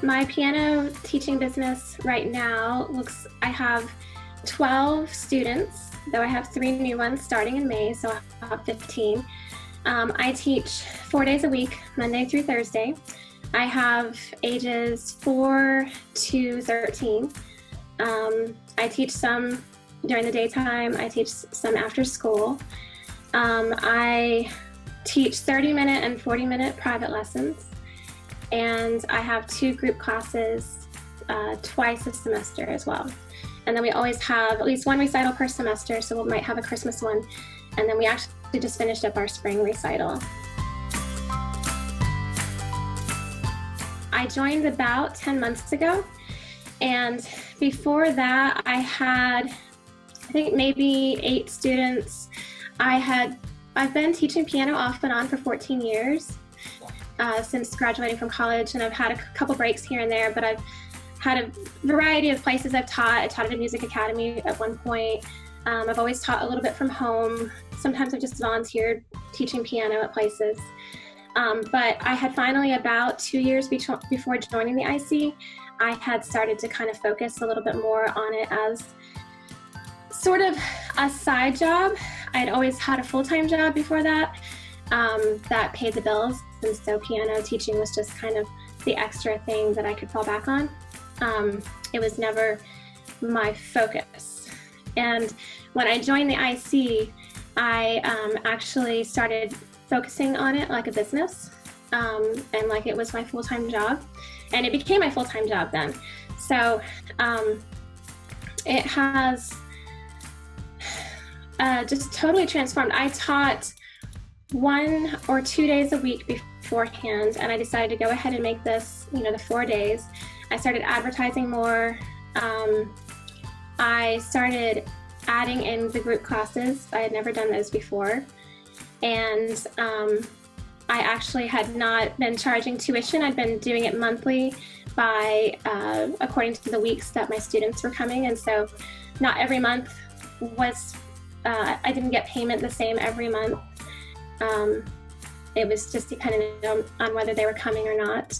My piano teaching business right now looks, I have 12 students, though I have 3 new ones starting in May, so I'll have 15. I teach 4 days a week, Monday through Thursday. I have ages 4 to 13. I teach some during the daytime, I teach some after school. I teach 30-minute and 40-minute private lessons, and I have 2 group classes twice a semester as well. And then we always have at least 1 recital per semester, so we might have a Christmas one, and then we actually just finished up our spring recital. I joined about 10 months ago, and before that I had, I think, maybe 8 students. I've been teaching piano off and on for 14 years since graduating from college, and I've had a couple breaks here and there, but I've had a variety of places I've taught. I taught at a music academy at one point. I've always taught a little bit from home. Sometimes I've just volunteered teaching piano at places. But I had finally, about 2 years before joining the IC, I had started to kind of focus a little bit more on it as sort of a side job. I'd always had a full-time job before that that paid the bills, and so piano teaching was just kind of the extra thing that I could fall back on. It was never my focus. And when I joined the IC, I actually started focusing on it like a business, and like it was my full-time job, and it became my full-time job then. So it has just totally transformed. I taught 1 or 2 days a week beforehand, and I decided to go ahead and make this, you know, the 4 days. I started advertising more. I started adding in the group classes. I had never done those before. And I actually had not been charging tuition. I'd been doing it monthly according to the weeks that my students were coming. And so not every month was, I didn't get payment the same every month. It was just dependent on whether they were coming or not.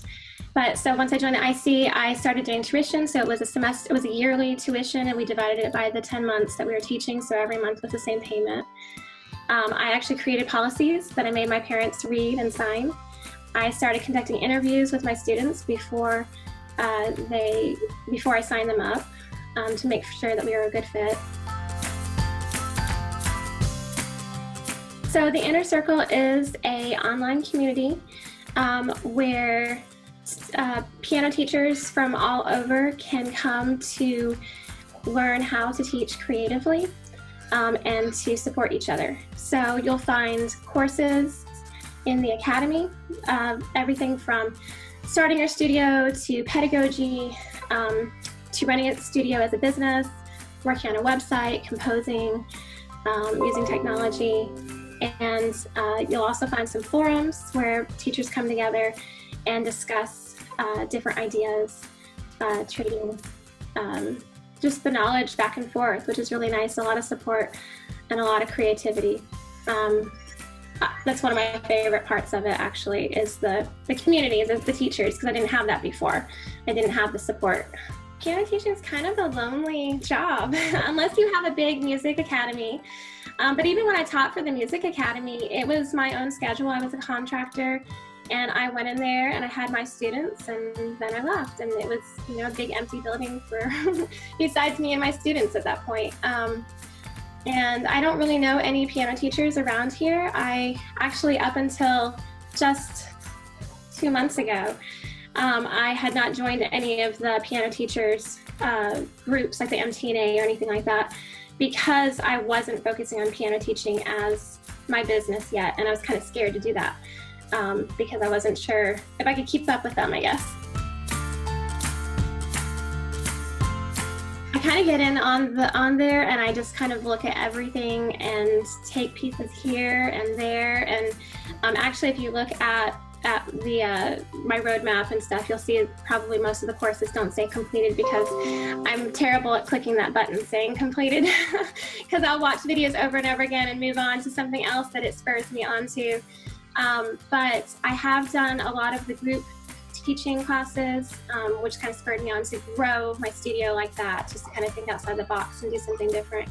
But so once I joined the IC, I started doing tuition. So it was a yearly tuition, and we divided it by the 10 months that we were teaching. So every month was the same payment. I actually created policies that I made my parents read and sign. I started conducting interviews with my students before I signed them up to make sure that we were a good fit. So the Inner Circle is an online community where piano teachers from all over can come to learn how to teach creatively. And to support each other. So you'll find courses in the academy, everything from starting your studio to pedagogy, to running a studio as a business, working on a website, composing, using technology. And you'll also find some forums where teachers come together and discuss different ideas, trading just the knowledge back and forth, which is really nice. A lot of support and a lot of creativity. That's one of my favorite parts of it, actually, is the community, is the teachers, because I didn't have that before. I didn't have the support. Piano teaching is kind of a lonely job, unless you have a big music academy. But even when I taught for the music academy, it was my own schedule. I was a contractor, and I went in there and I had my students, and then I left, and it was, you know, a big empty building for besides me and my students at that point. And I don't really know any piano teachers around here. I actually, up until just 2 months ago, I had not joined any of the piano teachers groups like the MTNA or anything like that, because I wasn't focusing on piano teaching as my business yet, and I was kind of scared to do that. Because I wasn't sure if I could keep up with them, I guess. I kind of get in on there, and I just kind of look at everything and take pieces here and there. And actually, if you look at the my roadmap and stuff, you'll see probably most of the courses don't say completed, because I'm terrible at clicking that button saying completed, because I'll watch videos over and over again and move on to something else that it spurs me on to. But I have done a lot of the group teaching classes, which kind of spurred me on to grow my studio like that, just to kind of think outside the box and do something different.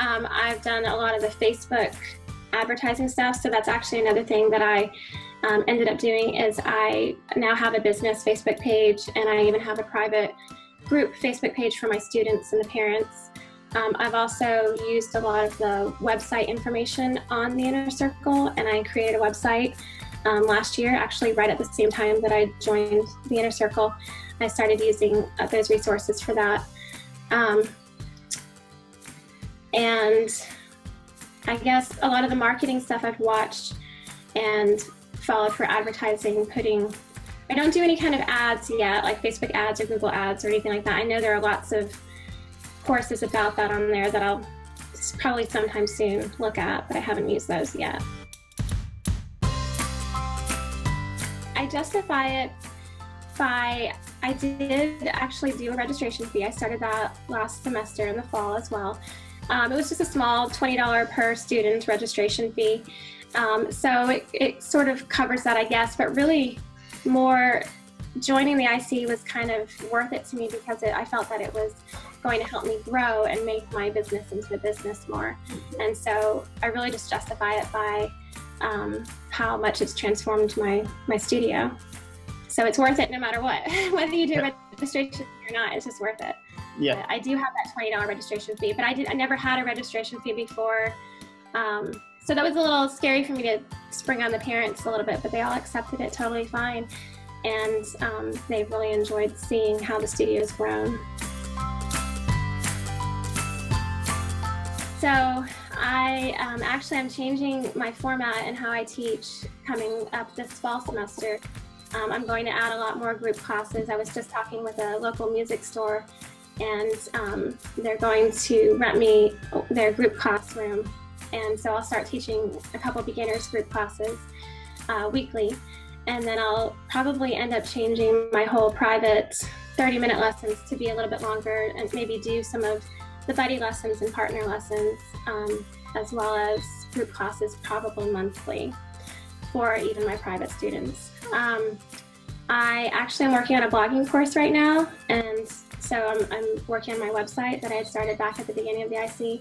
I've done a lot of the Facebook advertising stuff, so that's actually another thing that I ended up doing is I now have a business Facebook page, and I even have a private group Facebook page for my students and the parents. I've also used a lot of the website information on the Inner Circle, and I created a website last year, actually right at the same time that I joined the Inner Circle. I started using those resources for that. And I guess a lot of the marketing stuff I've watched and followed for advertising, putting, I don't do any kind of ads yet, like Facebook ads or Google ads or anything like that. I know there are lots of courses about that on there that I'll probably sometime soon look at, but I haven't used those yet. I justify it by, I did actually do a registration fee. I started that last semester in the fall as well. It was just a small $20 per student registration fee. So it sort of covers that, I guess, but really more joining the IC was kind of worth it to me because I felt that it was going to help me grow and make my business into a business more. And so I really just justify it by how much it's transformed my studio. So it's worth it no matter what. Whether you do registration or not, it's just worth it. Yeah. But I do have that $20 registration fee, but I never had a registration fee before. So that was a little scary for me to spring on the parents a little bit, but they all accepted it totally fine. And they've really enjoyed seeing how the studio's grown. So I actually I'm changing my format and how I teach coming up this fall semester. I'm going to add a lot more group classes. I was just talking with a local music store, and they're going to rent me their group classroom. And so I'll start teaching a couple beginners group classes weekly. And then I'll probably end up changing my whole private 30-minute lessons to be a little bit longer, and maybe do some of the buddy lessons and partner lessons, as well as group classes, probably monthly for even my private students. I actually am working on a blogging course right now, and so I'm working on my website that I had started back at the beginning of the IC.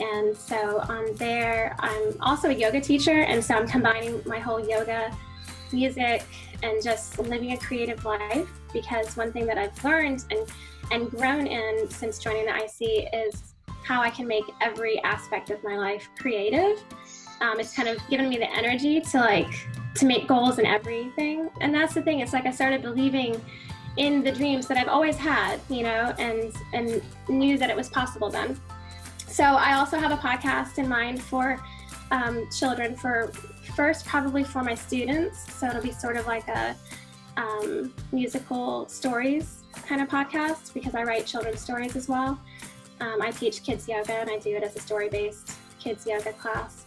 And so on there, I'm also a yoga teacher, and so I'm combining my whole yoga, music, and just living a creative life, because one thing that I've learned and grown in since joining the IC is how I can make every aspect of my life creative. It's kind of given me the energy to make goals in everything. And that's the thing, it's like I started believing in the dreams that I've always had, you know, and knew that it was possible then. So I also have a podcast in mind for children, first probably for my students. So it'll be sort of like a musical stories kind of podcast, because I write children's stories as well. I teach kids yoga, and I do it as a story-based kids yoga class.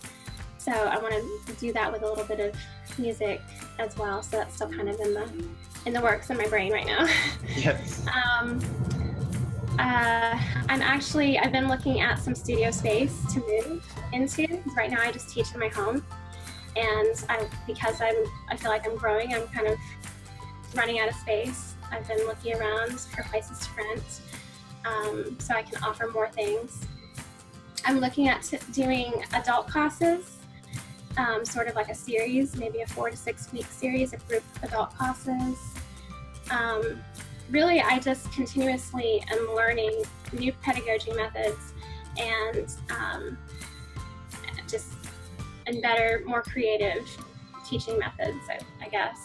So I want to do that with a little bit of music as well. So that's still kind of in the works in my brain right now. Yes. I've been looking at some studio space to move into. Right now I just teach in my home, and because I feel like I'm growing, I'm kind of running out of space. I've been looking around for places to rent, so I can offer more things. I'm looking at doing adult classes, sort of like a series, maybe a 4 to 6 week series of group adult classes. Really, I just continuously am learning new pedagogy methods, and and better, more creative teaching methods, I guess.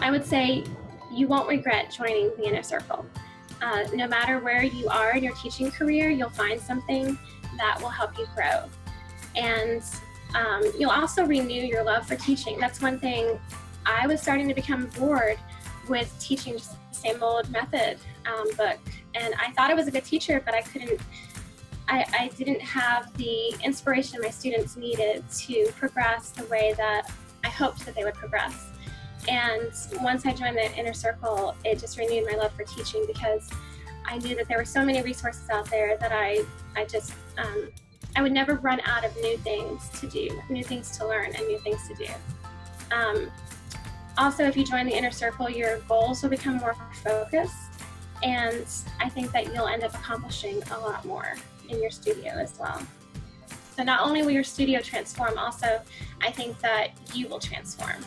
I would say you won't regret joining the Inner Circle. No matter where you are in your teaching career, you'll find something that will help you grow. And you'll also renew your love for teaching. That's one thing. I was starting to become bored with teaching just the same old method book. And I thought I was a good teacher, but I didn't have the inspiration my students needed to progress the way that I hoped that they would progress. And once I joined the Inner Circle, it just renewed my love for teaching, because I knew that there were so many resources out there that I just I would never run out of new things to do, new things to learn, and new things to do. Also, if you join the Inner Circle, your goals will become more focused, and I think that you'll end up accomplishing a lot more in your studio as well. So not only will your studio transform, also I think that you will transform.